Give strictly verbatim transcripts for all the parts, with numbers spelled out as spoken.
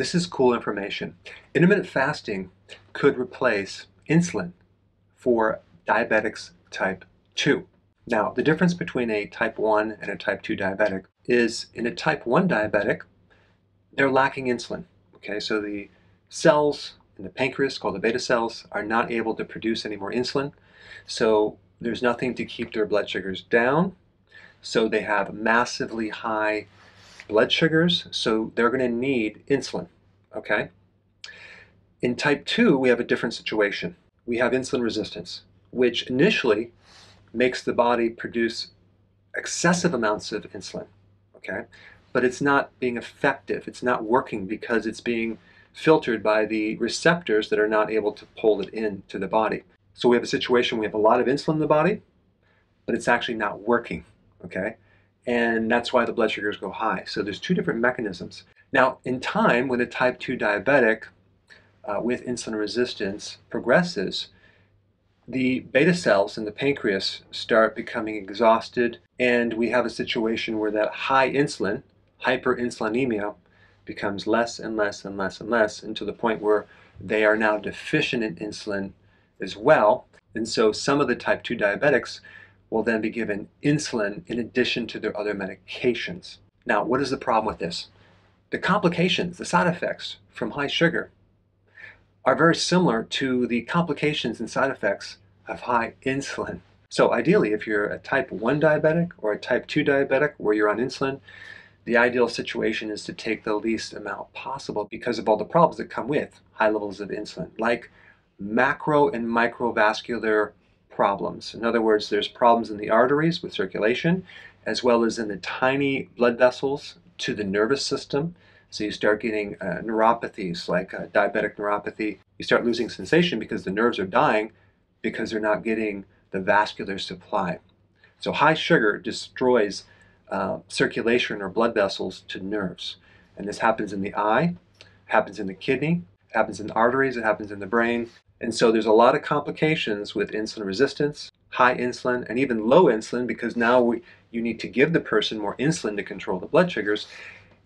This is cool information. Intermittent fasting could replace insulin for diabetics type two. Now, the difference between a type one and a type two diabetic is in a type one diabetic, they're lacking insulin. Okay, so the cells in the pancreas, called the beta cells, are not able to produce any more insulin. So there's nothing to keep their blood sugars down. So they have massively high blood sugars, so they're going to need insulin, okay? In type two, we have a different situation. We have insulin resistance, which initially makes the body produce excessive amounts of insulin, okay? But it's not being effective. It's not working because it's being filtered by the receptors that are not able to pull it in to the body. So we have a situation, we have a lot of insulin in the body, but it's actually not working, okay? And that's why the blood sugars go high. So there's two different mechanisms. Now, in time, when a type two diabetic uh, with insulin resistance progresses, the beta cells in the pancreas start becoming exhausted, and we have a situation where that high insulin, hyperinsulinemia, becomes less and less and less and less, and to the point where they are now deficient in insulin as well. And so some of the type two diabetics will then be given insulin in addition to their other medications. Now, what is the problem with this? The complications, the side effects from high sugar are very similar to the complications and side effects of high insulin. So ideally, if you're a type one diabetic or a type two diabetic where you're on insulin, the ideal situation is to take the least amount possible because of all the problems that come with high levels of insulin, like macro and microvascular problems. In other words, there's problems in the arteries with circulation, as well as in the tiny blood vessels to the nervous system. So you start getting uh, neuropathies like uh, diabetic neuropathy. You start losing sensation because the nerves are dying because they're not getting the vascular supply. So high sugar destroys uh, circulation or blood vessels to nerves. And this happens in the eye, happens in the kidney, happens in the arteries, it happens in the brain. And so there's a lot of complications with insulin resistance, high insulin, and even low insulin, because now we, you need to give the person more insulin to control the blood sugars.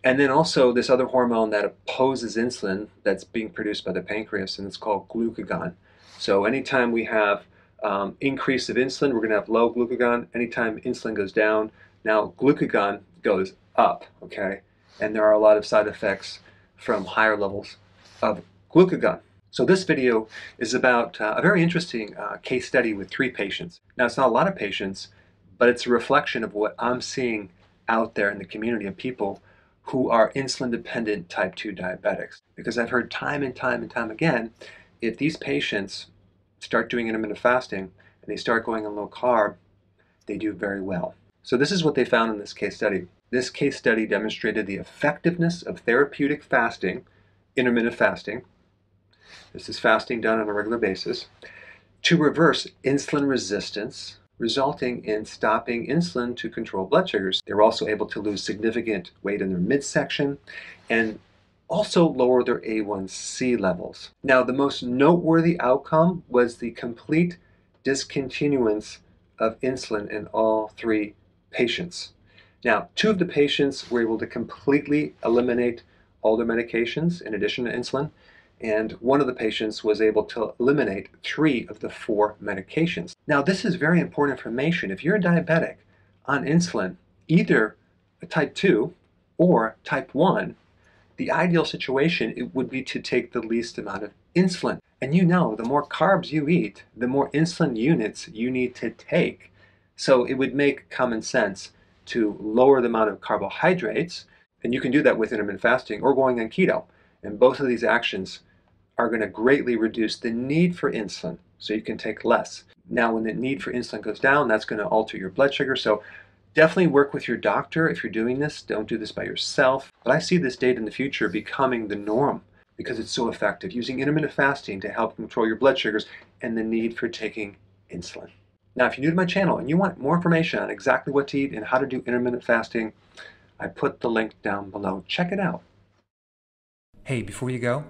And then also this other hormone that opposes insulin that's being produced by the pancreas, and it's called glucagon. So anytime we have um, increase of insulin, we're going to have low glucagon. Anytime insulin goes down, now glucagon goes up, okay? And there are a lot of side effects from higher levels of glucagon. So this video is about uh, a very interesting uh, case study with three patients. Now, it's not a lot of patients, but it's a reflection of what I'm seeing out there in the community of people who are insulin-dependent type two diabetics. Because I've heard time and time and time again, if these patients start doing intermittent fasting and they start going on low carb, they do very well. So this is what they found in this case study. This case study demonstrated the effectiveness of therapeutic fasting, intermittent fasting, this is fasting done on a regular basis, to reverse insulin resistance, resulting in stopping insulin to control blood sugars. They were also able to lose significant weight in their midsection and also lower their A one C levels. Now, the most noteworthy outcome was the complete discontinuance of insulin in all three patients. Now, two of the patients were able to completely eliminate all their medications in addition to insulin, and one of the patients was able to eliminate three of the four medications. Now, this is very important information. If you're a diabetic on insulin, either a type two or type one, the ideal situation it would be to take the least amount of insulin. And you know, the more carbs you eat, the more insulin units you need to take. So it would make common sense to lower the amount of carbohydrates, and you can do that with intermittent fasting or going on keto. And both of these actions are going to greatly reduce the need for insulin, so you can take less. Now, when the need for insulin goes down, that's going to alter your blood sugar. So definitely work with your doctor if you're doing this. Don't do this by yourself. But I see this data in the future becoming the norm because it's so effective, using intermittent fasting to help control your blood sugars and the need for taking insulin. Now, if you're new to my channel and you want more information on exactly what to eat and how to do intermittent fasting, I put the link down below. Check it out. Hey, before you go,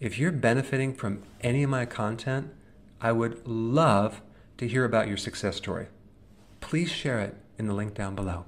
if you're benefiting from any of my content, I would love to hear about your success story. Please share it in the link down below.